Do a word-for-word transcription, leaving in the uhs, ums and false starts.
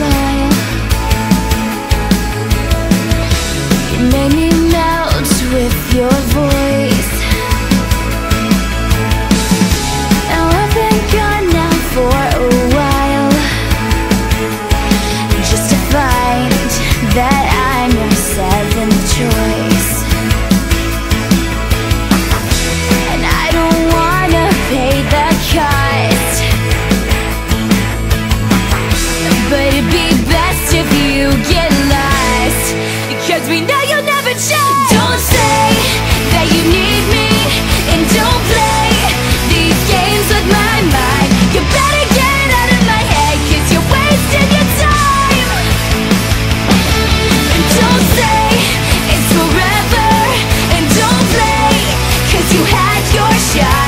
fire. You made me melt with your voice. Now I've been gone now for a while, just to find that I'm your seventh choice. And I don't wanna pay the cost, but it'd be best if you get lost, because we know you'll never change. Don't say that you need me, and don't play these games with my mind. You better get it out of my head, 'cause you're wasting your time. And don't say it's forever, and don't play, 'cause you had your shot.